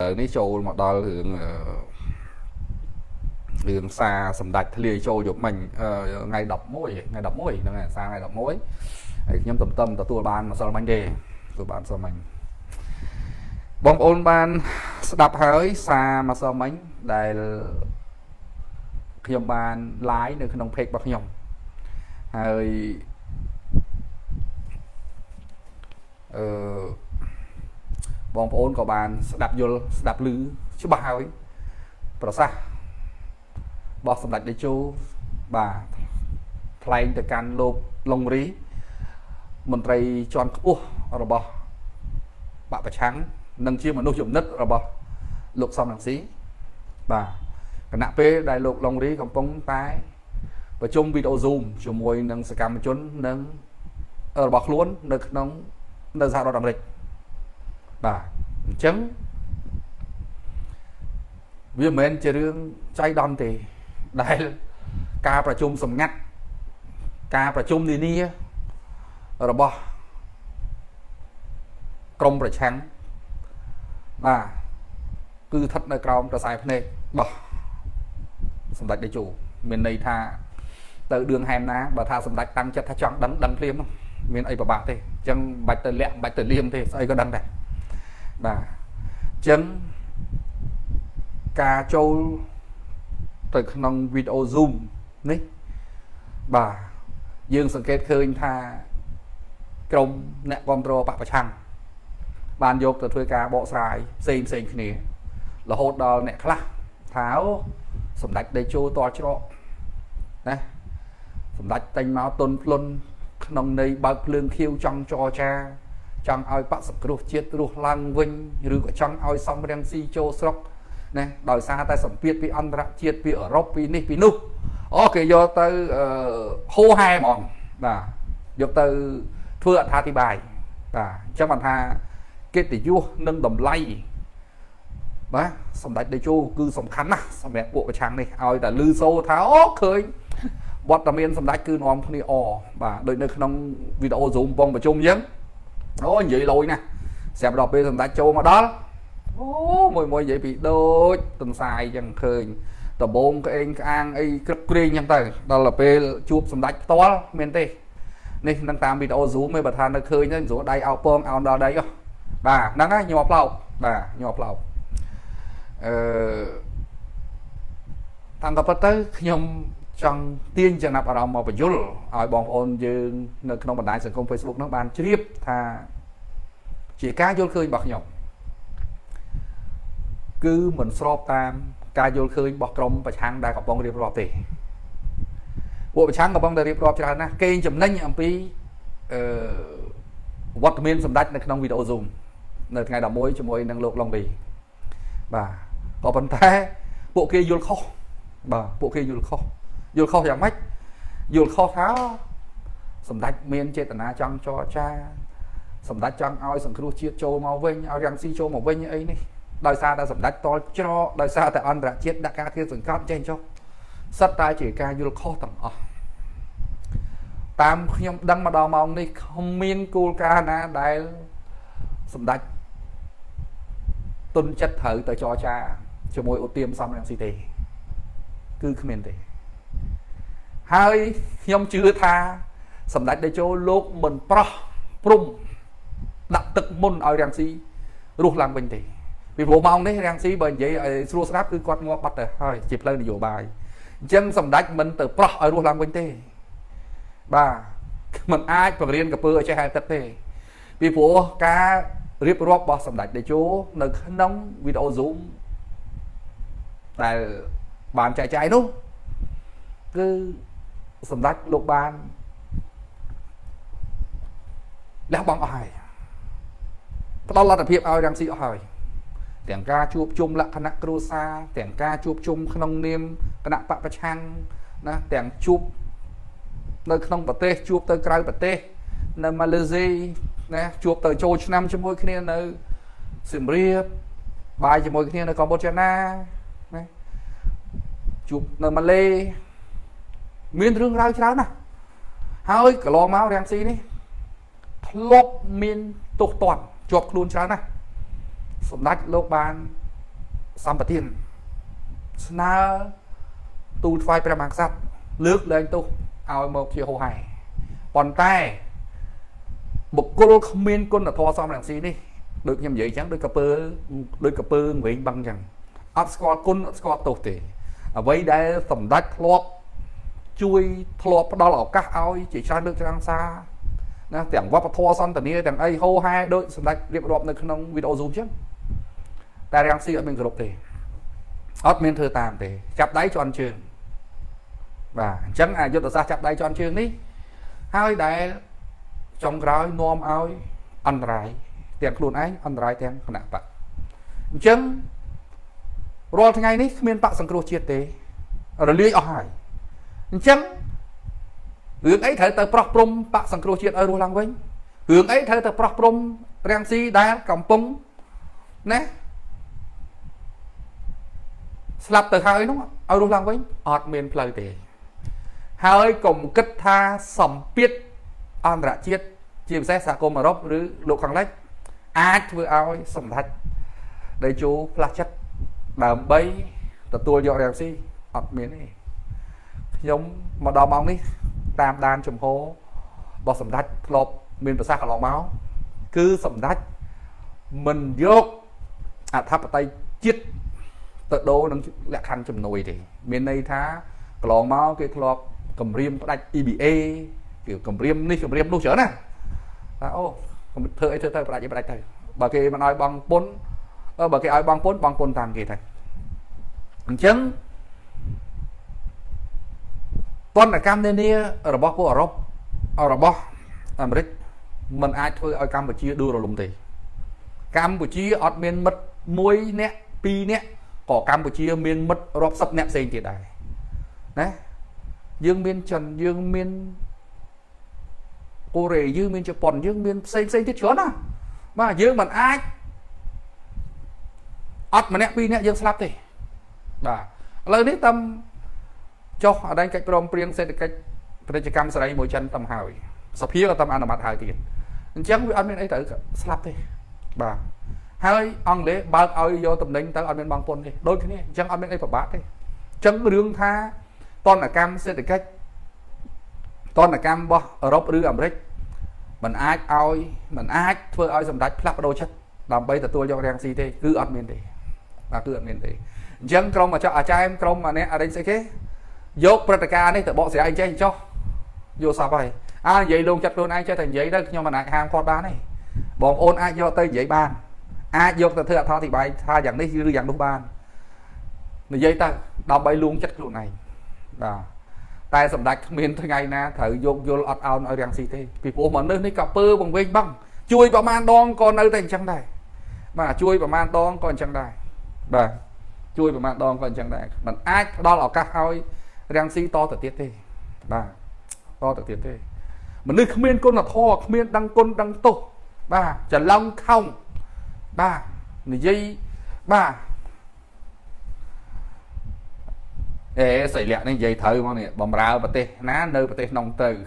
Này châu một đo đường xa sầm đạch lìa châu giúp mình ngày đọc mũi này xa ngày đọc mũi nhóm tâm tôi ban mà sao bánh đề tôi bán sao mình bóng ôn ban đập hơi xa mà sao bánh đài nhóm ban lái được nông phê bọc nhom hơi bóng ôn của bạn đạp lứ chứ bà hỏi bà xa bọc sầm đạch để chú bà thay từ can lộp lông rí mình thấy chọn ủa rồi bò bạn phải trắng nâng chiêu mà nô dụng nứt rồi bò lục xong làm xí bà cái nạp phê đại lục lông rí không bóng tái và chung video zoom chủ môi nâng sẽ cầm chốn nâng ở bọc luôn được nóng nâng ra đó làm lịch bà chấm vì mình chơi rương cháy đòn thì đại ca và chung sầm ngắt ca và chung đi nia rồi bò công rồi trắng và cứ thật là công ra sai này bỏ sầm đạch để chủ miền này tha từ đường hẻm ná và tha sầm đạch tăng chất tha chọn đắn liêm không miền ấy bà bạc thì chẳng bạch từ lẹm bạch từ liêm thì ấy có đắn này và chấn ca châu từ trong video zoom đấy bà dương sang kết khơi tha công nẹt con trâu bạc và chăng bàn dục từ thuê cá bộ xài xem này là hốt đò nẹt khla tháo sầm đạch để chua to cho nè sầm đạch tanh máu tôn luôn nông này bạc lương khiêu trong cho cha trong ai bắt sập ruột chết ruột lang vinh rửa trong ai xong đem si cho sọc nè đòi xa tay sầm việt bị ăn rạ chết bị ở róc bị nít bị nu ok do từ hô hai mòn là do từ thưa tha thì bài là trong bàn tha kết tỷ vua nâng đầm lay bá sầm đạch để chu cư sầm khắn à sầm mẹ bộ tràng này ai đã lư sâu tháo khơi bọt tầm yên sầm đạch cư nòm đi ò và đợi nơi không video dùng bông và chung nhé đó vậy lôi nè xem đọc bây giờ ta châu mà đó mùi vậy bị đôi từng xài chẳng khơi tờ bốn cái anh ăn ấy cực kỳ nhầm tờ đó là phê chụp xong đánh to miền tây nên đang tạm bị đau rú mới bật than nó khơi nên rủ đây áo bơm áo đó đấy bà nắng á nhọp lâu bà nhọp lâu thằng gặp tới nhầm trong tiên chẳng nạp vào mà phải dùl ai bóng ôn dương nơi không bản đáy sẽ không Facebook nó bàn chếp thà chỉ cá dùl khơi bọc nhọc cứ mình sọp tam cá dùl khơi bọc trong và chàng đã có bóng riêng rộp thì bộ chàng có bóng riêng rộp chẳng là kênh chấm nênh ẩm phí vật miên xâm đách nơi không video dùng nơi ngày đó mối cho mối năng lộp lòng bì và có vấn thế bộ kia dùl khóc bà bộ kia dùl khóc dù khó giảm mách dù khó tháo sầm đạch miên trên tận á trong cho cha sầm đạch trong ao sầm kêu chia châu màu vinh ao rằng si châu màu vinh ấy này đòi xa ta sầm đạch to cho đòi xa tại ăn đã chết đã ca kia sừng cáp trên cho sắt tai chỉ ca dù khó tầm ở tam nhom đăng mà đào mong đi không miên cô ca na đại sầm đạch tuân chất thử tới cho cha cho môi ô tiêm xong làm gì thì cứ comment thì hai nhóm chưa tha sầm đạch để cho lốt mình pro prum đặt tật môn ở rang xí ruột làm bình thì vì bộ mong đấy rang xí bởi vậy ruột snap cứ quạt ngó bắt rồi thôi chịp lên nhiều bài chân sầm đạch mình từ pro ở ruột làm bình thì bà mình ai còn riêng cặp bơ chơi hai tật thì vì bộ cá rip rop bỏ sầm đạch để cho nực nóng video zoom tại bàn chạy chạy đúng cứ sầm đạch lục ban đã bằng ai đó là tập hiệp ao đang xịt hỏi tiếng ca chụp chung là khăn crosa tiếng ca chụp chung không niêm khăn bạc trang na tiếng chụp nơi không bật tê chụp tới cài bật tê nơi Malaysia nè chụp tới châu Nam cho mỗi khi nơi Siem Reap bài cho mỗi khi nơi Campuchia chụp nơi Malay miền rừng rau cháo nè, hơi cả lo máu đang xí đi, lốp miền tục toàn chọc luôn cháo nè, sầm đạch lốp bàn Xăm bà tiên Sna tu phai bà mạng sát lướt lên tu ao một chiều hồ hải còn tay một cô không miên con là thoa xong làm gì đi được nhầm vậy chẳng đôi cặp bơ nguyện bằng rằng áp score con score tổ tỷ vậy để tổng đắc lọp chui lọp đó là các ao chỉ cho được cho xa nè tiếng vấp thoa xong từ nay tiếng ấy hô hai đôi tổng đắc điệp đọp được không video zoom chứ ta đang suy ở bên group thì admin thừa tạm thì chặt đáy cho anh trường và chẳng ai cho ta ra chặt đáy cho anh trường đi hai đại trong gói nôm ao ăn rải tiền luôn ấy ăn rải tiền không nặng bạc chấm rồi ngày ní miền bắc sang Campuchia tế rồi lưới ở hải chấm hướng ấy thấy từ Bắc Prom bắc sang Campuchia ở Đô Lăng Vinh hướng ấy thấy từ Bắc Prom Rang Si đá Cẩm Pung nè slap từ hai đúng không ở Đô Lăng Vinh ở miền Pleiade tế hai cùng kết tha sầm biết an rạ chiết chiếm xét xã công mà rốc rứ lộ khoảng lách ai vừa ao sầm thạch đây chú là chất đàm bay tập tua dọn đẹp si hoặc miếng này giống mà đo bóng đi tam đan trùm hố bọt sầm thạch lọp miền bờ xa cả lọ máu cứ sầm thạch mình vô à tháp tay chiết tự đô nâng lẹ khăn trùm nồi thì miền này thá lọ máu cái lọp cầm riêng có đạch EBA kiểu cầm riêng luôn chớ nè, ô, thưa lại như vậy bởi cái mà nói bằng bốn, bởi cái ai bằng bốn tàn gì thầy, chứng, con là cam nên đi ở bóc của ở bóc, America, mình ai thôi ở Campuchia đưa rồi lùng thì, Campuchia ở miền mất muối nè, pi nè, có Campuchia miền mất rộp sập nẹt xây thì đại, đấy, dương miền trần dương miền cô rể dương miền Japan dương miền xây thiết chứa nè mà dương mình ai ắt mà nè pin nè dương slap thì bà lời đấy tâm cho ở đây cách prom priêng xây được cách precam xây đây mỗi chân tâm hào sập hía là tâm ăn ở mặt hào tiền chẳng với ăn bên ấy tới slap thì bà hai ăn lễ ba ơi do tầm đánh tới ăn bên bằng quân đi đôi cái này chẳng ăn bên ấy phải bát đi chẳng đường tha toàn là cam xây được cách toàn là cam bo ở Europe rứ America mình ai thưa ai dòng đạch plug đôi chất làm bây giờ tôi cho đen si thế cứ ăn miền tây và cứ ăn miền tây dân công mà cho à cha em công mà nè ở đây sẽ thế dốt Pratica này tự bỏ sẽ anh chơi cho vô sao vậy à vậy luôn chặt luôn anh chơi thành giấy đó nhưng mà lại hàng con đá này bọn ôn ai do tây giấy bàn ai dốt là thưa thao thì bài tha dạng đấy như dạng đúng bàn người giấy ta đọc bay luôn chất luôn này à tại sầm đạch miền thôi ngày na thử vô lọt ao nói rằng gì thế vì bố mình nơi cặp bơ bằng vinh bằng chui vào man đong còn nơi thành trăng đài mà chui vào man đong còn trăng đài bà chui vào man đong còn trăng đài mình ai đo lọt các ao rằng gì to từ tiết thế bà to từ tiết thế mình nơi miền con là thò miền đăng con đăng tổ bà Trần Long không bà người dây bà ê xảy lẹ nên dây thơ mà nè bầm ra bà tê ná nơi bà tê nông từ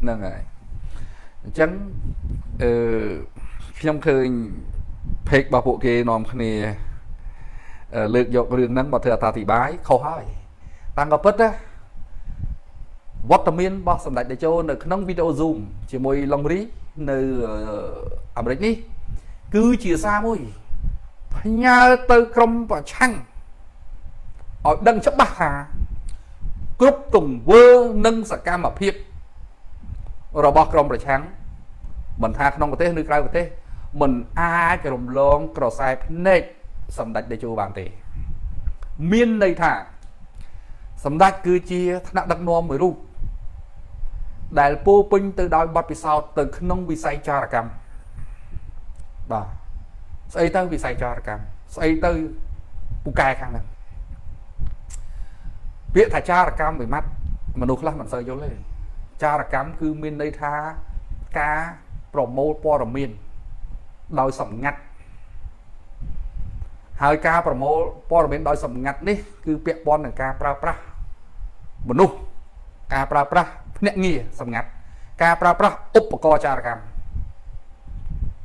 nâng rồi chẳng trong khơi phết bà phụ kia nòm khá nè lượt dọc rừng nâng bà thơ ta thì bái khâu hói tăng ngọt bất á vọt tầm miên bó xâm đạch để cho nâng nâng video zoom chỉ môi lòng rí nơi ảm rích ní cứ chia xa môi nhà tơ công và chăng ở đằng chấp bạc hà cướp cùng vơ nâng sạc cam mập hiệp rồi bọc rồng rồi trắng mình hạt nông của thế nước cao của thế mình ai cái rồng lon cỏ sai nét sầm đạch để cho bạn tỉ miên đầy thả sầm đạch cứ chia nặng đặc nôm mới ru đại pô pinh từ đôi bát bị sao từ nông bị say cha cam bà xây tới vì sai cho cam xây tới bù cài khăn này biết thả cha cam về mắt mà đục lắm mình xây vô lên cha cam cứ miền đây tha cá promo po miền đòi sầm ngặt hai cá promo po miền đòi sầm ngặt đi cứ bẹt bon là cá pra mình đục cá pra nhẹ nghe sầm ngặt cá pra ốp bọc cha cam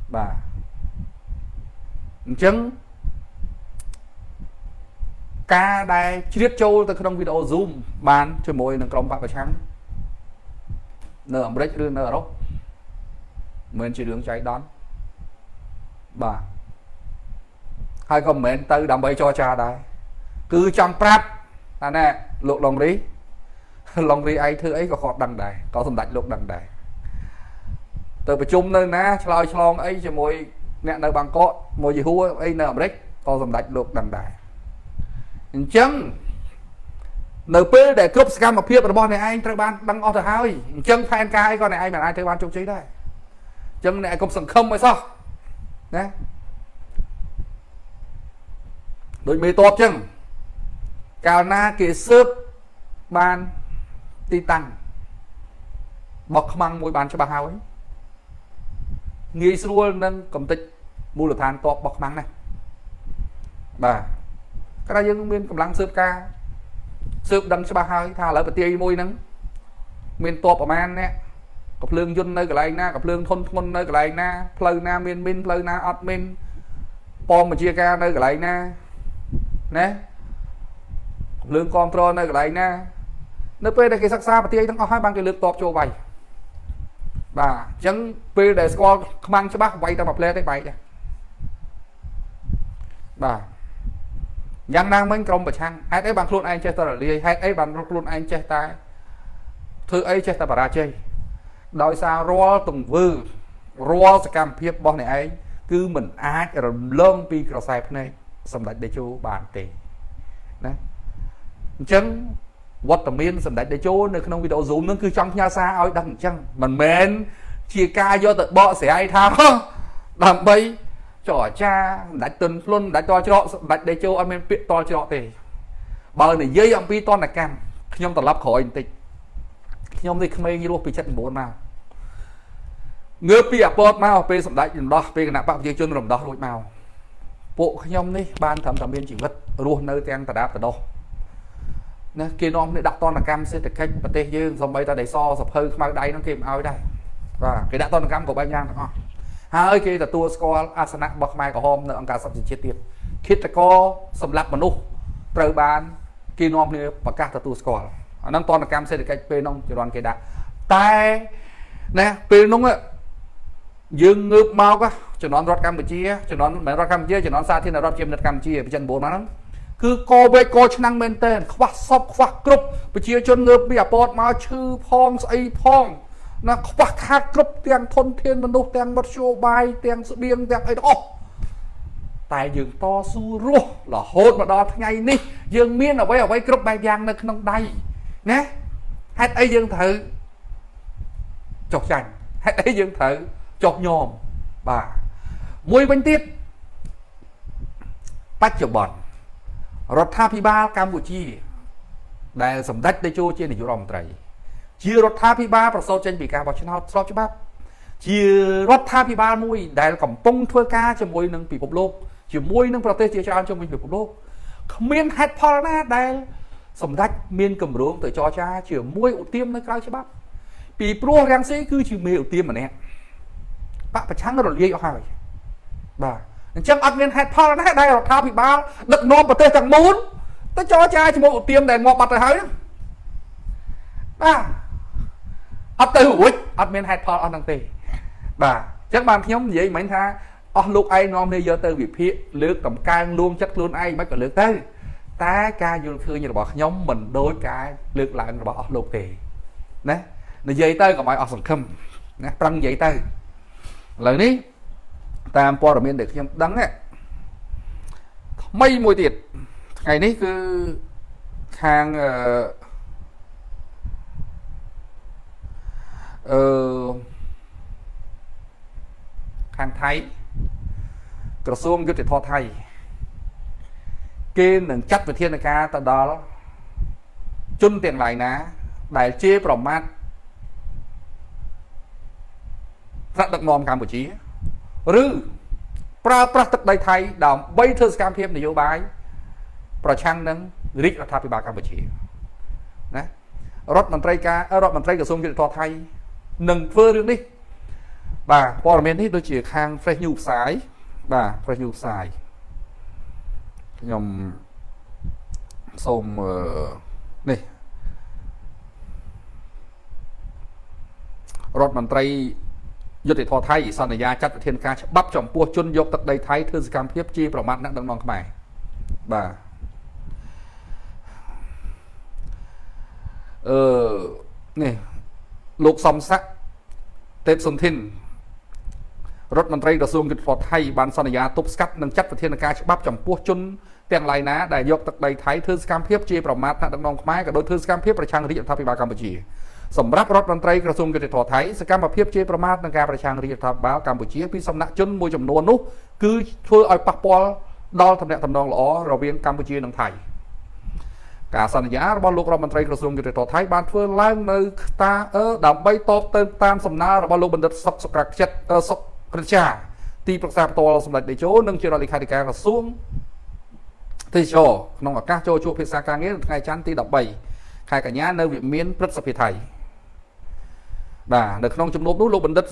bà chứng ca đai chiết châu từ trong video zoom bàn cho môi nâng trong bạc và trắng nở break đưa nở đâu mình chỉ đường cháy đón bà hai comment tới đám bấy cho cha đây cứ trong prap ta nè lục lòng đi ai thứ ấy có khó đằng đài có thùng đạch lục đằng đài từ về chung nơi ná loi lon ấy cho môi nè nơi bằng cốt môi gì hú ấy nở break có thùng đạch lục đằng đài chăng nợ pê để cướp scam mà phê bọn này anh đang ban đăng order hai chăng fan cái con này anh mà ai thấy ban trông trí đây chăng này công sừng không hay sao nè đội mê tốt chăng cào na kì sướp ban ti tăng bọc măng môi bàn cho bà hao ấy nghĩ luôn nâng cầm tịch mua được than tốt bọc măng này bà cái này dân miền cầm lăng sướp ca sướp đâm cho bà hai thà lỡ bà tia môi nắng miền tọp ở man nè cặp lương dân nơi cái này na cặp lương thôn thôn nơi cái này na pleu na miền pleu na admin pom mà chia ca nơi cái này na nè lương control nơi cái này na nơi p đây cái sắc xa bà tia thằng hai bang cái lượt tọp cho vậy bà chấn p để score mang cho bác quay tao mập lên đấy vậy bà giang đang mấy trong bờ chăng hết ấy bằng luôn anh chơi ta là ly hết ấy bằng luôn anh chơi ta thứ ấy chơi ta bà ra chơi đòi sao roa từng vư roa cam phiệp bọn này ấy cứ mình ai rồi lơm pi cờ sai này sầm đại để chú bàn tiền đấy chấn what the mean sầm đại để chú nơi không video zoom nó cứ trong nhà xa ấy đằng chăng mình mến chia ca do tự bọ sẽ ai tham làm bay trò cha đã từng luôn đã cho họ bạch để cho anh em biết to cho họ thì bờ này dây ông pi to là cam nhưng tao lắp khỏi tịch nhưng thì không ai như lúc bị chết bố nào ngứa pi à bớt mau pi sầm đại đỏ pi cái nạp bạc dây chân rồng đỏ lối màu bộ nhưng đi ban thẩm thẩm viên chỉ vật luôn nơi ten tao đáp tao đâu nè kia nó để đặt to là cam sẽ được cách và tê dương dòng bay ta để so sập hơi mang đây nó kìm ao đây và cái đã to là cam của bay nhang hai kia là tua score Arsenal bậc mai của hôm nữa ông cả sắp chia tiền khi ta có sầm lạp mà nô trời bàn kia non này bậc cả là tua score năm toàn là cam sẽ được cái p nông cho đoàn kia đã tay nè p nông á dương ngược mau quá cho nó rót cam chia cho nó mày rót cam chia cho nó xa thì là rót chim đặt cam chia bị chân bố nó cứ co bê co năng men tên khoác sọc khoác group bị chia cho ngược bị apot mau chư phong say phong nó khoác khát group tiền thôn thiên văn đô tiền bật show bài tiền sự biên tiền ấy đó tại dương to su ruột là hôn mà đó ngay ní dương miên ở với group bài giang nó không đầy nè hết ấy dương thử chọc chành hết ấy dương thử chọc nhòm bà mùi bánh tiết bách chọc bọn rọt tha phi ba Campuchia đại sầm đách đây chô trên để chủ rồng trời chia rốt tha phi ba và sau trên bị ca vào trên họ cho bác chia rốt tha phi ba mùi đại là cổng bông thua ca cho môi nâng bị bộc lô chỉ môi nâng vào tê chia cho ăn cho mình bị bộc lô miên hết phò na đại sầm đách miên cầm ruộng tới cho cha chỉ môi ủ tiêm nơi cao cho bác bị pro răng sĩ cứ chỉ mê ủ tiêm mà nè bác phải trắng rồi dây hỏi bà chắc ăn miên hết phò na đại rốt tha phi ba đập non vào tê thằng muốn tới cho cha chỉ môi ủ tiêm để ngọt bật rồi hái bà ấp tới hụi ấp men hạt phò ăn năng tì bà chắc bạn nhóm gì mảnh tha ăn lúc ai non đây giờ tới việc phía lướt cầm cang luôn chắc luôn ai mấy còn lướt tới tá ca vô khơi như là bọn nhóm mình đối cái lướt lại là bọn lục tì nè là dây tới còn mọi ở sầm khâm nè răng dây tới lời ní tam po rồi men được nhóm đắng á mây mùi tiệt ngày ní cứ hàng khang Thái cửa xuống vô thọ Thái kia nâng chắc về thiên là ca ta đó chung tiền lại ná đại chế bỏng mát rắc đặc nòm cam của chí rư pra pra tức đầy Thái đào bây thơ cam thêm để vô bái pra chăng nâng rích là thạp với bà cam của chí rốt màn trai ca rốt màn tray cửa xuống vô thọ Thái nâng phơ rương đi Bà, bỏ mình thì tôi chỉ khang phê nhục sái. Bà, phê nhục sái. Nhưng xong này rốt màn trai dù thì thọ thay sau này ra chắc là thiên ca bắp trọng bua chun dốc tật đầy thái thư cam hiếp chi vào mắt nặng đằng nòng các mày. Bà này lục xong sắc tệp xuân thiên rốt màn trai đã xuống kịch thọ thay bàn sau này ra tốt cắt nâng chắc là thiên ca bắp trọng bua chun tiền lại ná đại dốc tật đầy thái thư cam hiếp chi vào mắt nặng đằng nòng các mày cả đôi thư cam hiếp và trang riêng tháp bà Campuchia សម្រាប់រដ្ឋមន្ត្រីក្រសួងយុតិធម៌ថៃសកម្មភាពជាប្រមាថនឹងការប្រឆាំងរាជរដ្ឋាភិបាលកម្ពុជាពីសំណាក់ជនមួយចំនួននោះ bà được nông chấm nốt lúc bình đất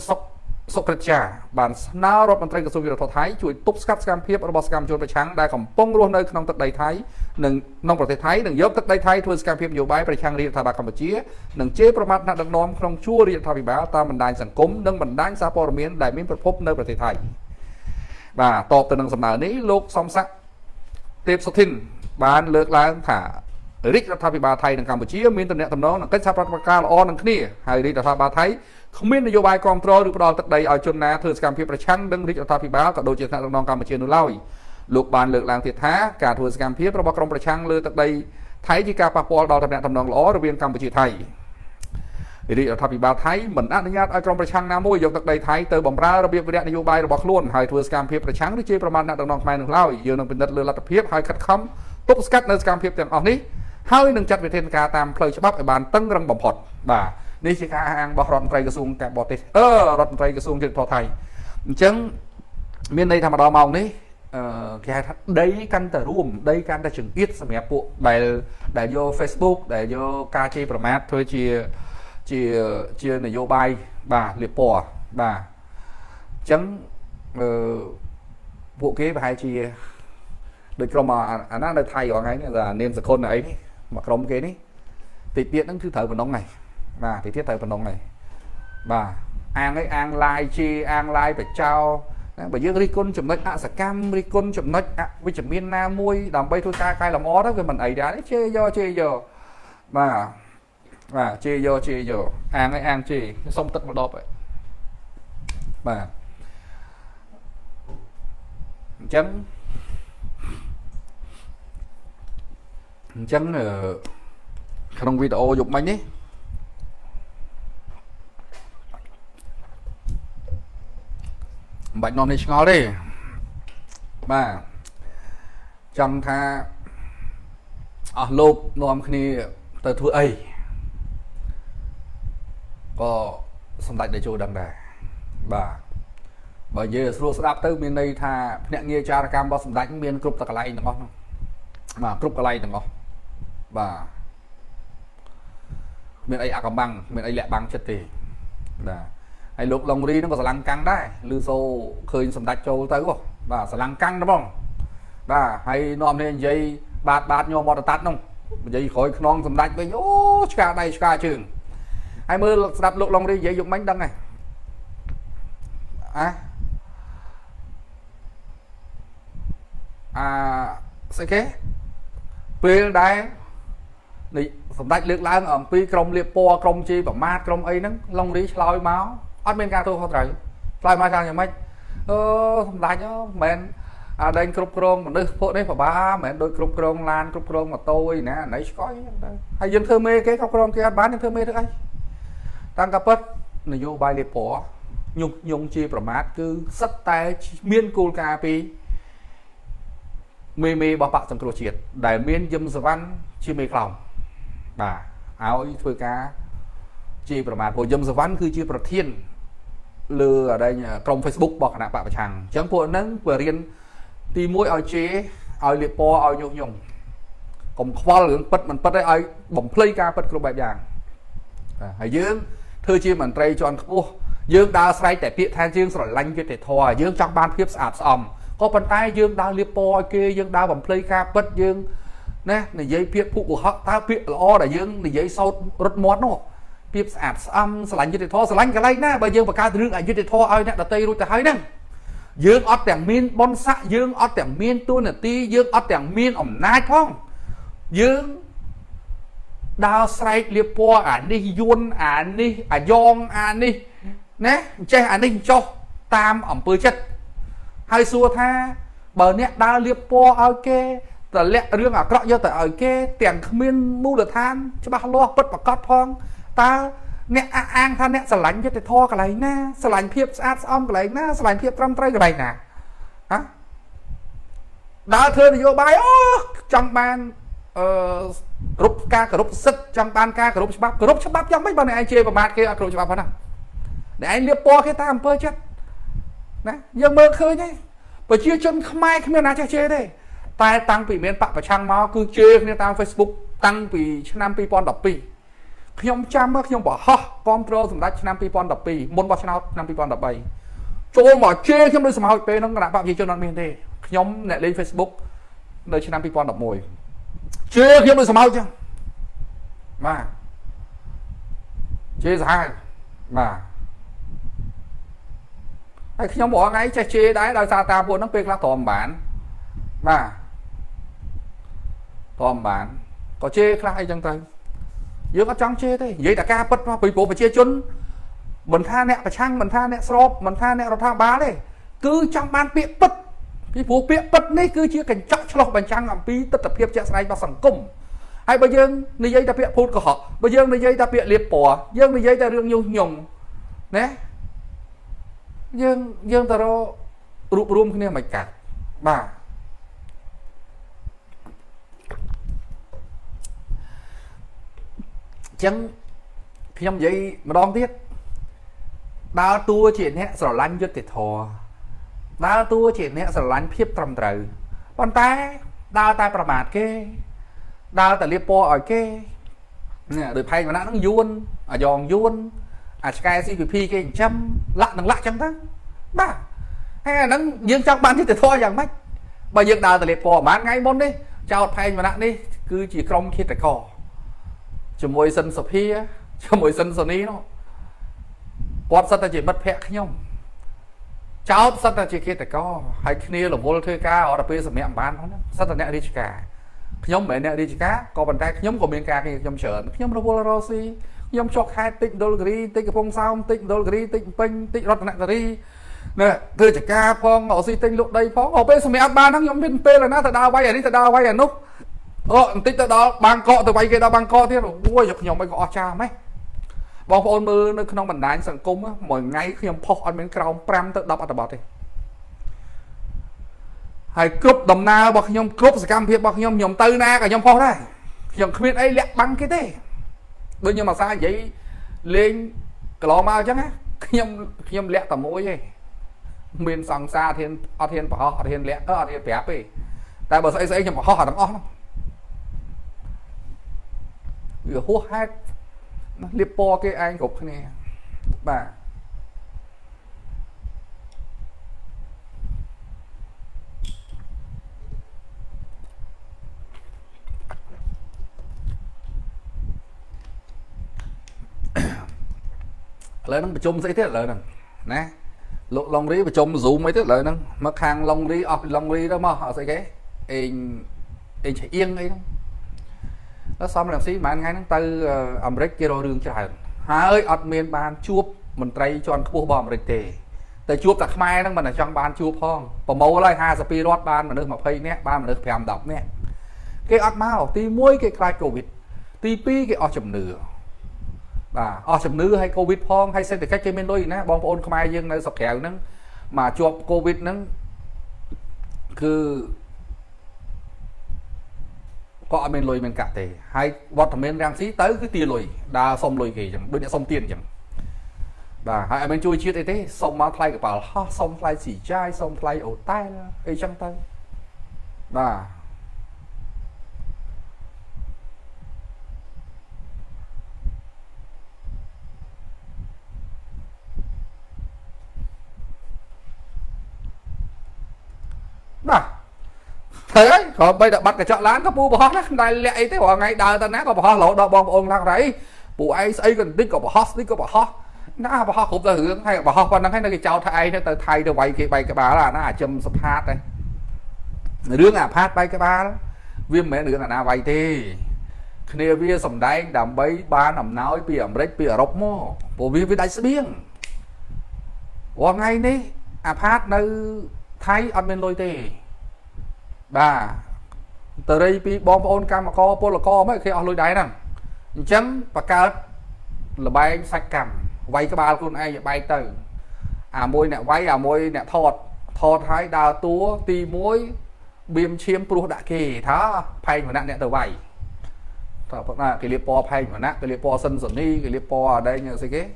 Socrates bản na rốt bàn tay của sôi việt thái chuỗi túc scam scam phép robot scam chôn trắng đại cổng pong luôn nơi nông tật đầy thái nâng nông tật thái nâng dốc tật đầy thái thôi scam phép nhiều bãi trắng đi thà bà Campuchia nâng chế promat nặng đằng nón nông chua đi thà bị báo ta mình đai sẵn cúng nâng mình đai xa po miến đại miến phật nơi tật thái bà to từ nâng sầm nở ní lục song sắc tiếp số thìn bàn lược láng thả រាជរដ្ឋាភិបាលថៃនិងកម្ពុជាមានតំណែងតំណងកិច្ចសហប្រតិបត្តិការល្អនឹងគ្នាហើយរាជរដ្ឋាភិបាលថៃគ្មាននយោបាយគ្រប់គ្រងឬផ្ដល់ទឹកដីឲ្យជនណាធ្វើសកម្មភាពប្រឆាំងនឹងរាជរដ្ឋាភិបាលក៏ដូចជាថ្នាក់ដឹកនាំកម្ពុជានោះឡើយលោកបានលើកឡើងទៀតថាការធ្វើសកម្មភាពរបស់ក្រមប្រឆាំងលើទឹកដីថៃជាការប៉ះពាល់ដល់តំណែងតំណងល្អរវាងកម្ពុជាថៃ ហើយនឹងចាត់វិធានការតាមផ្លូវច្បាប់ឲ្យបានតឹងរឹងបំផុតបាទនេះជាការហាងរបស់រដ្ឋមន្ត្រីក្រសួងការបរទេសរដ្ឋមន្ត្រីក្រសួងយុតិធម៌ថៃអញ្ចឹងមានន័យថាម្ដងមកនេះគេថាដីកាន់តែរួមដីកាន់តែចង្អៀតសម្រាប់ពួកដែលយក Facebook ដែលយកការជេរប្រមាថធ្វើជានយោបាយបាទលៀបពណ៌បាទអញ្ចឹងពួកគេប្រហែលជាដូចក្រុមអាណានៅថៃហ្នឹងឯងថានាមសកលនៅអី mà không cái đấy thì tiện những thứ thời vận động này và thì thiết thời vận động này bà an ấy an lai chi an lai phải trao bởi dưới ricon chấm nách ạ cam ricon chấm nách với chấm biên nam môi làm bay thôi ca cai làm ó đó cái mình ấy đã chê giờ mà chê giờ an ấy an chê xong tất một đọp vậy bà chấm chắn trong video dục mạnh ấy bệnh non đi ngó đi bà chẳng tha ở lộp non khi từ thứ ấy có xong tại để cho đằng này bà bởi vì số đáp tới bên đây tha nhận nghe cha cam bao xong đánh miền cục tạc lại đúng không mà cục lại đúng không bà miền ấy cầm bằng miền ấy lẹ bằng chật thì là hay lục lòng đi nó có lăng căng đấy lưu sâu khơi sầm đạch châu tới rồi và lăng căng đúng không bà hay nòm lên dây bạt bạt nhau mọt tát không dây khói non sầm đạch với nhố cả này cả trường hay mưa đạp lục lòng đi dây dụng bánh đăng này sẽ kế bên đây này sầm đạch lược lang ở pi crom liệp po crom chi và mát crom ấy nó long đi lòi máu admin ca tôi không thấy lòi máu sang nhà máy sầm đạch đó mình đây crom crom mà đôi phốt đấy phải ba mình đôi crom crom lan crom crom mà tôi nè nãy coi hay dân thơ mê cái crom crom kia bán dân thơ mê thức ấy tăng cáp bớt này vô bài liệp po nhung nhung chi và mát cứ sắt tay miên cù cà pi mê mê bọc bạc trong cửa triệt đại miên dâm sờ văn chi mê lòng bà áo thôi cá chi bờ mặt của dâm sờ văn cứ chi bờ thiên lừa ở đây nhà trong Facebook bọc nạp bạc chàng chẳng phụ nắng vừa riêng ti mũi ao chế ao liệp po ao nhung nhung còn khoa lượng bật mình bật đấy ai bỏng play ca bật club bài giàng à, hay dưỡng thưa chi mình trai cho anh dương đào say để biết than dương rồi lanh cái thể thò dương trong ban kiếp sạp sầm có bàn tay dương đào liệp po kia dương đào bằng play ca bất dương nè này giấy biết phụ của họ ta biết lo để dương này giấy sâu rất món nó biết sạp sầm lanh như thế thò lanh cái này nè bây giờ và ca thứ này như thế thò ai nè đặt tay rồi ta thấy nè dương ở đèn miên bon sạ dương ở đèn miên tuôn là ti dương ở đèn miên ẩm nai phong dương đào say liệp po ảnh đi yun ảnh đi yong ảnh đi nè che ảnh đi cho tam ẩm bơi chất hai xua tha bờ nè đào liệp po ok là lẹ riêng ở cọ do tại ở kia tiền miên mua được than cho bác lo bất bạc cọt phong ta nè ăn than nè sờ lạnh cho thò cái này nè sờ lạnh phep sát om cái này nè sờ lạnh phep trăm trai cái này nè hả đào thưa thì vô bài trong ban group ca group sứt trong ban ca group chấp bắp trong mấy ban này anh chơi và mát kia group chấp bắp nào để anh liệp po cái ta làm bơi chết nè nhưng mơ khơi nhé bởi chia chân không ai không biết nào chơi chơi đây tai tăng bị miền bắc và trang máu cứ chơi nên tăng Facebook tăng vì năm pi pon đập pi không chăm bác không bỏ hơ control chúng ta năm pi pon đập pi muốn bỏ channel năm pi pon đập bay chỗ mà chơi không được xem hội p nó đã bao nhiêu cho nó miền đây nhóm lại lên Facebook nơi năm pi pon đập mồi chơi không được xem hội chứ mà chơi sai mà anh không bỏ ngay chơi chơi đấy đào xa ta buồn nó việc là tòm bản mà tòm bản có chê khá hay chẳng tay dưới có trong chê thế vậy đã ca bất mà bị bố phải chê chun mình tha nẹ và chăng mình tha nẹ sọp mình tha nẹ rồi tha bá đấy cứ trong ban bịa bất cái phố bịa bất này cứ chia cảnh trọng cho lọc bánh trăng làm phí tất tập hiệp chạy này vào sẵn cùng hay bây giờ này dây ta bịa phút của họ bây giờ này dây ta bịa liệp bỏ dương này dây ta rương nhung nhung nè dương ta đó rụp rụm cái này mạch cả mà chăng khi ông vậy mà đón tiếc đào tua chuyện hẹn sờ lanh cho thiệt thò đào tua chuyện hẹn sờ lanh phép trầm trừ con tay đào tay bà mạt kê đào tại liệp po ở kê được thay mà nó vuông ở giòn vuông à sky cvp cái trăm lạ trăm đó ba hay là nắng dương trong bán thiệt thò rằng mách bây giờ đào tại liệp po bán ngay môn đi chào thay mà nặng đi cứ chỉ không khi tại cò cho mỗi dân sập hia cho mỗi dân sập ní nó quạt sắt ta chỉ mất phe nhau cháu sắt ta chỉ kia tại co hay kia là vô thuê ca ở đặc biệt sập mẹ bán nó sắt ta nẹt đi cả nhóm mẹ nẹt đi cả có bàn tay nhóm của bên ca kia nhóm chở nhóm nó vô lo si nhóm cho hai tịnh đô gri tịnh phong sao tịnh đô gri tịnh pin tịnh rót nẹt đi nè thuê chỉ ca phong ở si tịnh lúc đây phong ở bên sập mẹ bán nó nhóm bên p là nó tao đào bay ở nút tích tới đó băng cọ từ bay kia đó băng cọ thế rồi ui giật nhom bay cọ cha mấy bóng phun mưa nó không bằng đá sẵn cung á mỗi ngày khi em phọt ăn miếng cào pram tự đập ở tập bọt đi hay cướp đầm na bọc nhom cướp cam phết bọc nhom nhom tư na cả nhom phọt đây nhom khuyết ấy lẹ băng cái thế bây nhưng mà sao vậy lên cái lò mau chắc á nhom lẹ tầm mũi vậy miền sòng xa thiên ở thiên bỏ ở thiên lẹ ở thiên bẹp đi tại bờ sấy nhom bỏ họ đóng on vừa hô hát liệp po cái anh gục này bà lời nó bị chôm dễ thế lời nè nè lộ long rí bị chôm rú mấy thế lời nó mặc hàng long rí off long rí đó mà họ sẽ cái anh chạy yên ấy nó xong làm gì mà anh ngay nó từ America kia rồi đường trời ơi ở miền ban chuột mình tây cho anh khu bom rồi tề tại chuột đặc mai nó mình ở trong ban chuột phong và mẫu lại hai sợi rót ban mà nước mà phây nét ban mà nước phèm đọc nét cái ớt máu ti muối cái cai covid ti pi cái ớt chấm nửa và ớt chấm nửa hay covid phong hay xem từ cách chơi bên đôi nè bom ôn không ai riêng nơi sập kẹo nắng mà chuột covid nắng cứ có bên lùi bên cả thì hai vọt bên đang xí tới cái tia lùi đa xong lùi kì chẳng đối diện xong tiền chẳng và hai bên chui chia thế thế xong mà thay cái bảo xong thay xỉ chai xong thay ổ tay ấy trong tay và Đó. Thế rồi bây giờ bắt cái chợ lán có bu bỏ đó, đây lệ thế họ ngày đời ta nát có bỏ lộ đo bom ông lang đấy. Bu ai ấy gần tích có bỏ hot tích có bỏ hot. Nó bỏ hot cũng là hướng hay bỏ hot còn hay là cái chào thầy nó tới thầy được vậy cái bài cái bà là nó à châm sập hạt đây. Rướng à phát bay cái bà đó. Viêm mẹ nữa là na vậy thì kia vía sầm đáy đầm bấy ba nằm nói pì ẩm rách pì rọc mò bộ vía với đáy sẽ biếng qua ngay đi à phát nơi thái ăn bên lôi tề bà từ đây pì bom ôn cam mà co pol là co mấy khi ăn lôi đáy nè chấm và cá là bay sạch cầm vay cái ba con ai vậy bay từ à môi nè vay à môi nè thọt thọt hai đào túa tì muối biêm chiêm pru đã kì thá phay của nạn nè từ vậy cái liệp po phay mà nát cái liệp po sân sẩn đi cái liệp po ở đây như thế cái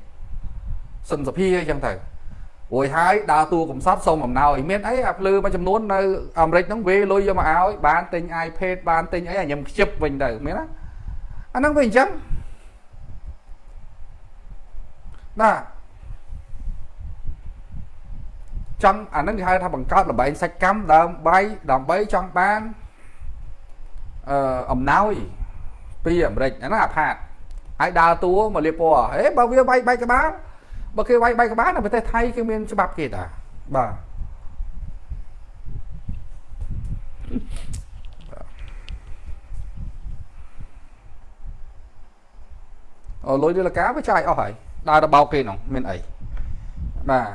sân sập hi chẳng thề buổi hái đào tua cũng sát xong làm nào thì miết ấy áp lư mà chấm nón nơi ẩm rệt nóng về lôi vô mà áo ấy bán tên ai phết bán tên ấy là nhầm chụp mình đời miết á anh đang bình chấm nà trong anh đang hai thằng bằng cát là bảy sạch cắm đầm bay trong bán ẩm nào ấy bây giờ mình nó áp hạt ai đào túa mà liệp bò ấy bao nhiêu bay bay cái bá bao kia bay bay cái bá là phải thay cái miếng cho bạc kìa ta bà lối đi là cá với trai hỏi đào là bao kia nòng miếng ấy bà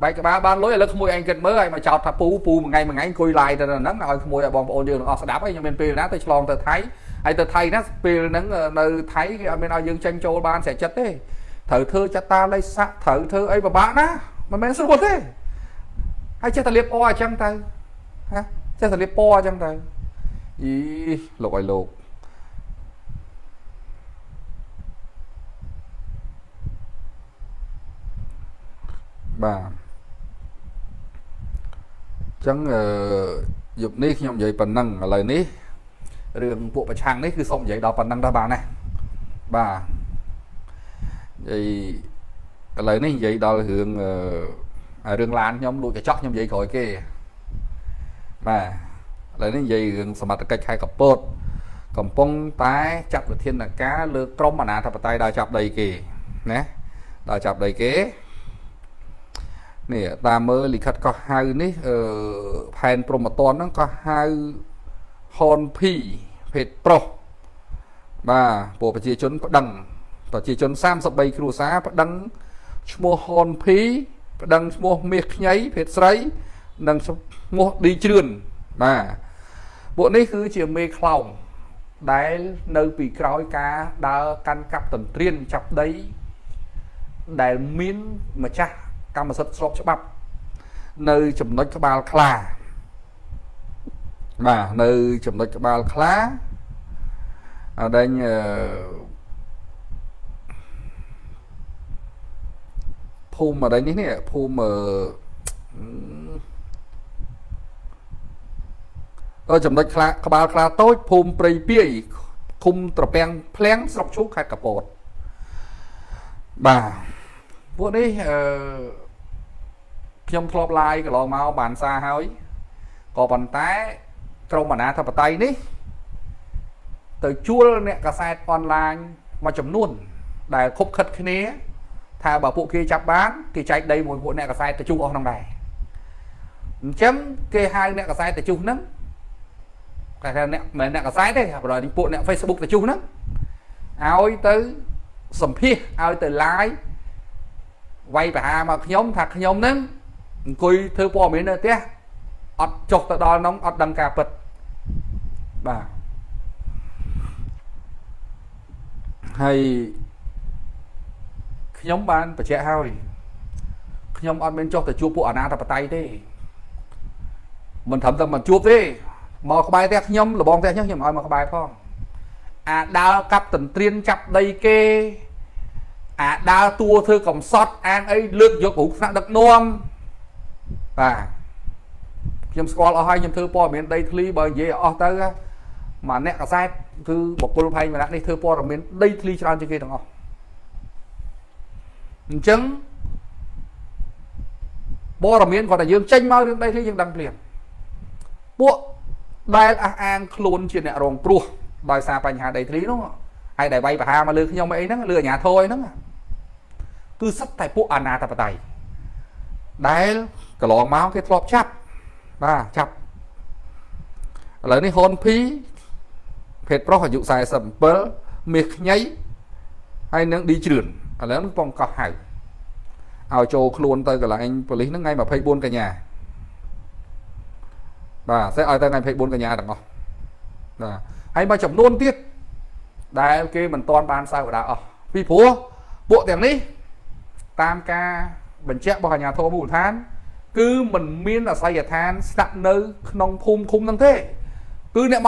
bay cái bá ban lối là không môi anh gần mới mà chọt thà pú pú một ngày coi lại là nắng rồi không môi là bòn bòn đường nó sẽ đáp ấy nhưng bên pì nó tới lon tới thấy ai từ thầy nó pil nắng nơi thấy bên nào dương tranh châu ban sẽ chất thế thử thư cho ta lấy sát thử thư ấy mà bạn á mà men sốt thế ai chơi liệp po chăng thầy hả chơi liệp po chăng thầy gì lục ai lục bà chẳng dục ní khi ông vậy phần năng lời ní đường bộ trang đấy cứ xong vậy đó phần năng ra bà này bà vậy lời này vậy đó là hướng đường lan nhóm đuổi cái chóc nhóm vậy khỏi kì mà lời này vậy hướng sầm mặt cách hai cặp bột cầm bông tái chặt được thiên là cá lơ trôm mà nà thập tay đào chọc đầy kì nè đào chọc đầy kế nè ta mới lịch khất có hai ní phèn promoton nó có hai hòn phi phết pro bà bộ chia chốn đằng và chia chốn sam sập bay kêu xá đằng mua hòn phi đằng mua miệt nháy phết sấy đằng mua đi chườn mà bộ này cứ chỉ mê khòng đáy nơi bị cõi cá đã căn cặp tần triền chập đấy đài miến mà cha cam mà sập sọp cho bắp nơi chấm nói cho bà là mà nơi chấm đất ba khá ở đây phùm ở đây nè phùm ở chấm đất các ba khá tốt phùm prey pie khung trò beng pleng sọc chú khai cặp bột bà vô đi trong club like cái lò mau bàn xa hỏi có bàn tái trong bản án thập tay ní từ chua nè cả site online mà chấm luôn để khúc khất cái né thà bảo phụ kia chắp bán thì chạy đây một bộ nè cả site từ chung ở trong này chấm kê hai nè cả site từ chung lắm cả nè mẹ nè cả site đây rồi đi bộ nè Facebook từ chung lắm áo tới sầm phi áo tới lái quay bà hà mà nhóm thật nhóm lắm coi thưa bò miếng nữa tía ọt chọc tới đó nóng ọt đăng cà bật bà hay nhóm bạn phải trẻ hao nhóm ăn bên cho tới chua bộ ảnh ta tay đi mình thẩm tâm mình chua đi mà có bài tét nhóm là bong tét nhóm nhưng mà có bài phong à đào cặp tần tiên chặt đầy kê à đào tua thư còng sót an ấy lượt vô cũng nặng đặc nuông và nhầm score ở hai nhầm thư po miền đây thli bởi vậy ở tới mà nẹt cả sai thư một cô phay mà đã đi thư po ở miền đây thli cho anh chơi kia đúng không? Chứng po ở miền còn là dương tranh mau đến đây thli dương đăng liền Đại ăn khôn chuyện này rồng pru, đại xa bành hà đầy trí đúng không? Ai đại bay bà hà mà lừa nhau mấy nó lừa nhà thôi nó, cứ sắp tại bộ anh à tập tài, đại cái lọ máu cái lọ chắp, ba chắp, lấy này hôn phí, phết pro phải dụ xài sầm bớ miệt nháy, hay nó đi chườn, lấy nó phong cọp hải, ao châu khôn tới cái là anh police nó ngay mà phay buôn cả nhà. Và sẽ ở tay này phải bốn cái nhà được không? Là hay mà chồng nôn tiết đây ok mình toàn bán sao của đạo vì phố bộ tiền đi tam ca mình chép vào nhà thô bùn than cứ mình miên là say than sẵn nơi nông thôn khung năng thế cứ nè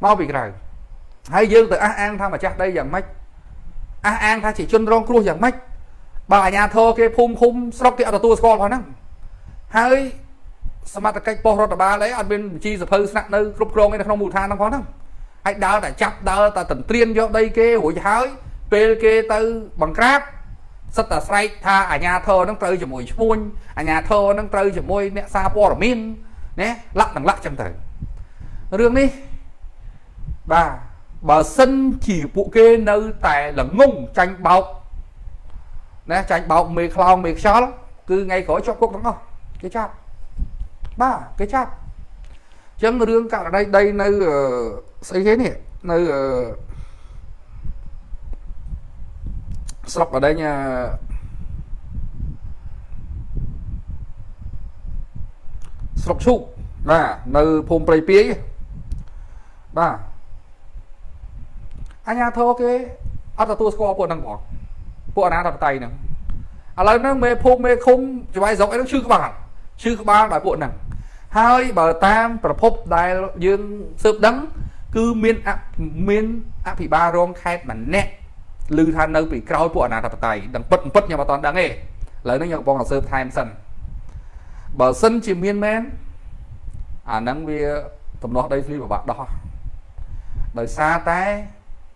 mau bị cày hay dương từ an tha mà chắc đây dạng mách an tha chỉ chân rong cua dạng mách bà nhà thô cái phun khung sọc kia là tua score vào năng hay sao mà cái bỏ ra ba lấy ăn bên chi giờ phơi nặng nơi group rong này không mùi than nó khó lắm hãy đào để chặt đào ta tận tiên do đây kia hồi hái PK từ bằng cáp rất là say tha ở nhà thờ nó tới cho mùi vui ở nhà thờ nó tới cho môi nè xa bỏ min nè lắc đằng lắc chẳng thể rương đi và bà sân chỉ phụ kê nơi tại là ngung tranh bọc nè tranh bọc mì clown mì xó cứ ngay khỏi cho quốc đúng không cái chào ba cái chắp chẳng rương cả ở đây đây nơi xây thế này nơi sọc ở đây nha sọc sụ là nơi phôm play pí ba anh nhà thô cái autotus co của năng bỏ của anh đặt tay nè à lấy nó mê phôm mê không chỉ bay giống ấy nó chưa các bạn chứ ba đại bộ nặng hai bờ tam và phúc đại dương sớp đắng cứ miên áp thì ba rong khai mà nè lưu than nơi bị cao của nà tập tài đằng bật nhà mà toàn đáng nghe lấy nó nhận con là sớp tham sân bờ sân chỉ miên men à nắng vì tầm đó đây khi mà bạn đó đời xa té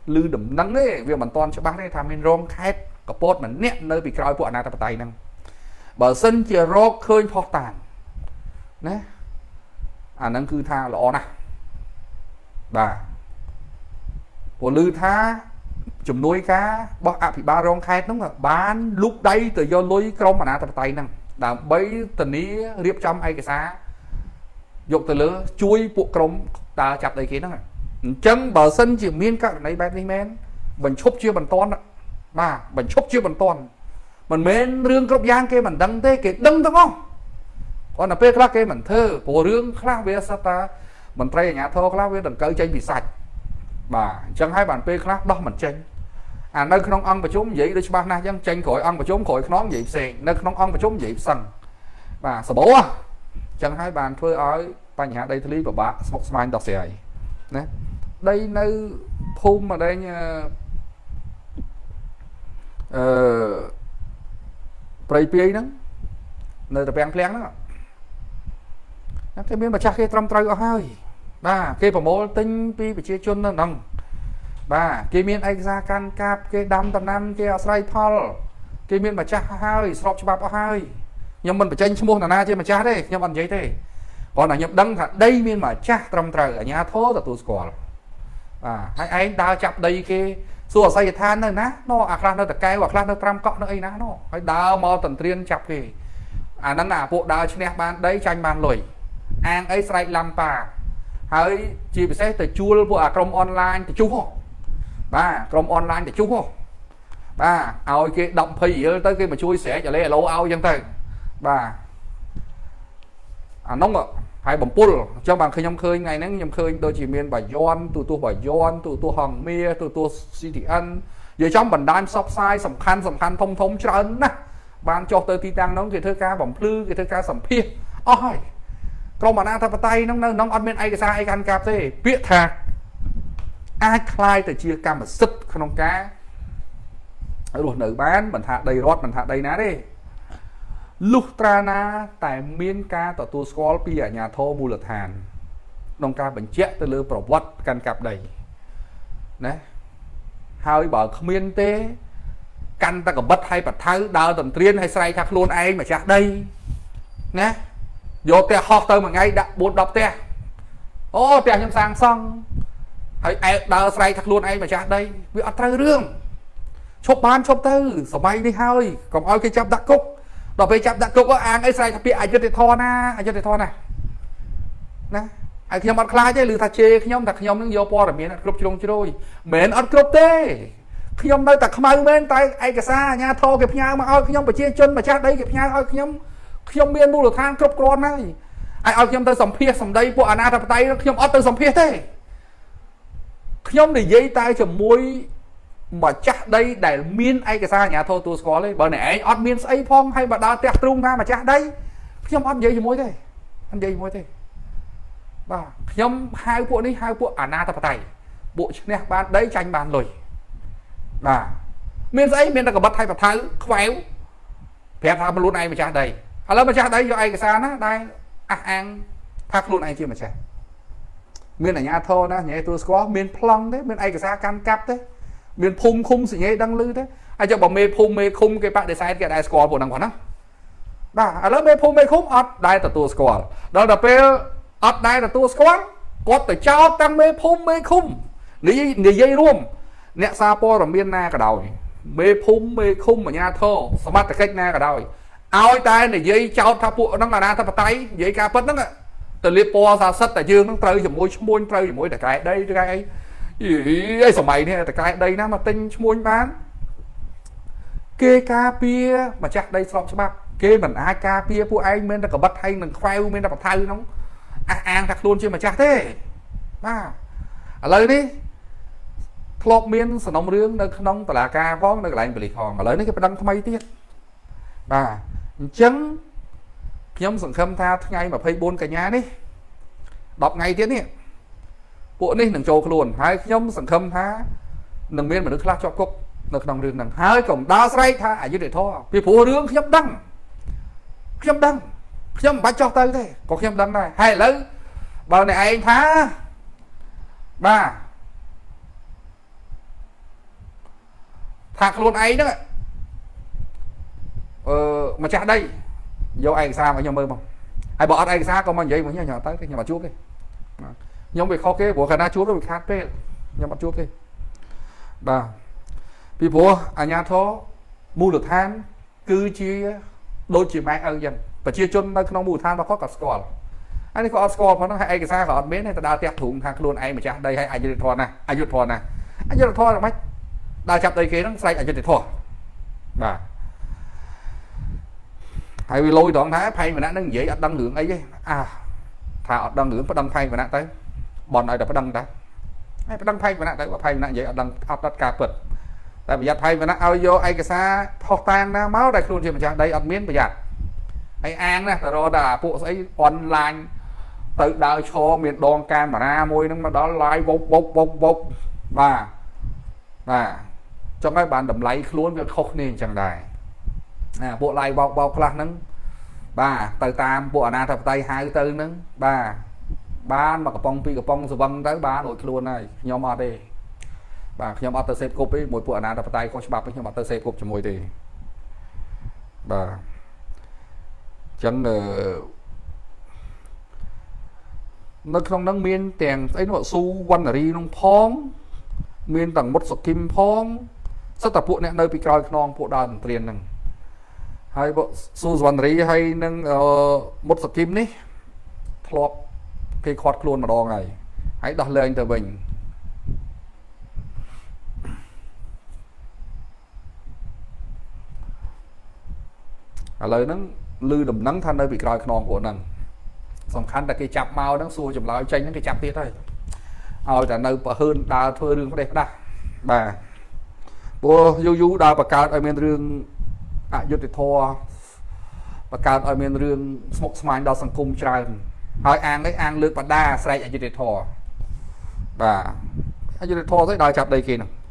lưu đầm nắng đấy việc mình toàn cho bác đây tham miên rong khai có post mà nét nơi bị cao của nà tập tài năng bà sân chìa rô khơi phọc tàn nè à nâng cư tha lọ nè bà của lư tha chùm nuôi cá bác ạ thì ba rong khai đúng là bán lúc đây từ do lối cong mà nạ tập tay năng đảm bấy tình ý riêng trong hay cái xá dục từ lứa chui bộ cong ta chặt đây kia năng chân bà sân chìa miên các này bác đi men mình chốt chưa bằng toàn mà mình chốt chưa bằng toàn mình mến rương cốc giang kia mình đăng thế kia đăng đúng không còn là phê khá kia mình thơ của rương khá về sát ta mình trai nhà thơ khá về đằng cỡ chanh bị sạch bà chẳng hai bàn phê khá đó mình chanh à nơi không ăn và chống vậy để cho bác na chẳng chanh khỏi ăn và chống khỏi nón dịp xì nơi không ăn và chống dịp sần và sợ bố chẳng hai bàn phơi ở bà nhà đây lý và bà một smile đọc xì đây nơi phun mà đây nha Pray pay đó, nơi tập bèn phèn đó, cái miếng mà cha kia trăm trai ở hai, ba kia bảo mẫu tinh pi bị chia chôn nó nồng, ba kia miếng anh ra can cáp kia đam tầm năm kia sai thol, kia miếng mà cha hai, sọp cho bà ở hai, nhưng mình phải tranh mua là na chứ mà cha đấy, nhưng mình giấy thế, còn là nhập đăng thật đây miếng mà cha trăm trai ở nhà thố là tụi score, à hai anh đào chập đây kia. Sua say than nơi ná nó à khăn nơi cây hoặc khăn nơi trăm cọ nơi ấy ná nó phải đào mò tần tiên chọc kì à nắng là bộ đào trên bàn đấy tranh bàn lồi an ấy say làm bà hãy chỉ sẽ từ chua bộ à trong online thì chú không ba trong online thì chú không ba ao cái động phì tới khi mà chui sẽ trở lên lâu ao dân tây ba à nóng ạ hãy bấm pull cho bạn khi nhom khơi ngày nắng nhom khơi tôi chỉ miền bài yon tụi tôi hòn mía tụi tôi city ăn giờ trong bản đan shop size sầm khăn thông cho ấn nè bạn cho tới ti tăng nó cái thơ ca bấm plư cái thơ ca sầm phi ôi câu mà na tháp tay nó ăn bên ai cái sai ăn cà phê biết thà ai khai từ chia cam mà sứt không cá luôn nữ bán mình thà đầy rót mình thà đầy ná đi lúc ta na tại miền ca tọt tu scroll pi ở nhà thô bù lật hàn nông ca bệnh chết tới lừa bảo vật căn cặp đầy đấy hai bảo miền tê căn ta còn bất hay bật tháo đào tần tiên hay say thác luôn ai mà chắc đây nè vô te ho tơ mà ngay đã bốn đọc te ô tiền trong sang xong hãy đào say thắt luôn anh mà chặt đây bị ăn trai rương chụp ban chụp tư sổ bay đi hơi còn ai cái chạm đặc cúc đọc về chạm đặc cúc có ăn ấy say bị ai cho để thon na ai cho để thon này nè ai khi mặt khai chứ lừa thà chê khi nhom đặt khi nhom những vô po là miền ăn cướp chung chứ đôi miền ăn cướp tê khi nhom đây đặt không ai bên tay ai cả xa nha thô kẹp nhau mà ai khi nhom bị chia chân mà chặt đây kẹp nhau ai khi nhom miền bu được thang cướp con này ai ao khi nhom tới sầm phe sầm đây bộ anh ta tay khi nhom tới sầm phe thế khi nhom để dây tay chầm muối mà chắc đây để miên ai cái xa nhà thôi tôi có lấy bởi nãy ọt miên xây phong hay bà đá tẹt trung ra mà chắc đây khi ông ăn dây mối thế ăn dây mối thế và khi ông hai cuộn đi hai cuộn ả na tập tay bộ nè bạn đấy tranh bàn lùi là miên giấy miên là có bật hay bật thái khéo phép tham luôn này mà chắc đây à lớp mà chắc đây cho ai cái xa nó đây ăn thác luôn này chưa mà chắc miên là nhà thôi đó nhà tôi có miên plong đấy miên ai cái xa can cáp đấy miền phung khung gì nghe đăng lư thế ai cho bảo mê phung mê khung cái bạn để sai cái đại score của nàng quán đó à lớp mê phung mê khung ọt đại là tua score đó là pe ọt đại là tua score có thể trao tăng mê phung mê khung lý người dây luôn nẹt xa po là miền na cả đầu mê phung mê khung mà nhà thơ smart cách na cả đầu ao tay này dây trao tháp bộ nó là na tháp tay dây cá bớt nó ạ từ liệp po ra sắt tại dương nó trơi chỉ môi môn trơi chỉ môi để cái đây cái ấy sổ mày này cái đây nó mà tinh muôn bán kê ca pia mà chắc đây xong cho bác kê mình ai ca pia của anh bên là có bật hay mình khoeo bên là bật thay nóng ăn thật luôn chứ mà chắc thế à lời đi lọp miên sổ nông rương nó không phải là ca có nó lại bị hòn mà lấy cái đăng thay tiết và chấn nhóm sẵn khâm tha ngay mà phê buôn cả nhà đi đọc ngay tiếng đi bộ này nâng trâu luôn hai nhóm sản khâm ha nâng miên mà nước lát cho cốc nước nòng đường nâng hai cổng đá say tha ở dưới để thò vì phố đường nhóm đăng nhóm bắt cho tới thế có nhóm đăng này hay lớn bao này anh tha ba thạc luôn ấy đó mà chả đây vô anh xa mà nhóm mơ mong ai bỏ anh xa còn mang vậy mà nhỏ nhỏ tới nhưng mà chuốc đi nhóm bị khó kế của khả năng chúa bị khát phê nhóm bắt chúa đi bà vì bố ở nhà thó mua được than cứ chia đôi chỉ máy ăn dần và chia chôn nó mùi than nó có cả score anh có score nó hay cái xa khỏi mến này ta đã tẹp thủng thang luôn anh mà chắc đây hay anh dụt thò này anh dụt thò là mách đã chặt đây kế nó say anh dụt thò bà hay vì lôi đoạn thái phay mà đã nâng dễ đăng lượng ấy à thà đăng lượng và đăng phay mà đã tới bọn này đã đăng thay mà đấy thay nặng vậy đăng áp đặt cả vật tại bây giờ thay mà nó ao vô ai cái xa thọc tang ra máu đại luôn thì mà chẳng đây ăn miếng bây giờ ai ăn nè rồi đã bộ ấy online tự đào cho miền đoan cam mà ra môi nó đó lại bốc và cho mấy bạn đầm lấy luôn việc khóc nên chẳng đài à, bộ lại bọc là nắng bà từ tam bộ na thập tay hai tư nắng bà bán mà cà pong rồi văng tới bán nội luôn này nhóm ở đây bà nhóm ở tờ xếp cục ấy mỗi bữa nào đập tay con bạc với nhóm ở tờ xếp cục cho mỗi thì bà chẳng nó không nâng miên tiền ấy nội su quan là đi nông phong miên tầng một sọc kim phong sắp tập bộ này nơi bị coi non bộ đàn tiền này hai bộ su quan ri hay nâng một sọc kim đấy flop khi khót luôn mà đo này hãy đặt lên từ mình à lời nó lư đầm nắng than nơi bị coi non của nàng xong khăn là cái chạp mau nó xua chùm lại tranh những cái chạp tiết thôi rồi là nơi hơn đa thưa đường có đẹp đó bà bố du đa bà cao ở miền rương ạ dụ thì thua bà cao ở miền rương một smile đo sang cung trai hỏi ăn đấy ăn lược và đa say ở dưới thò và ở dưới thò tới đòi chặt đây kia nào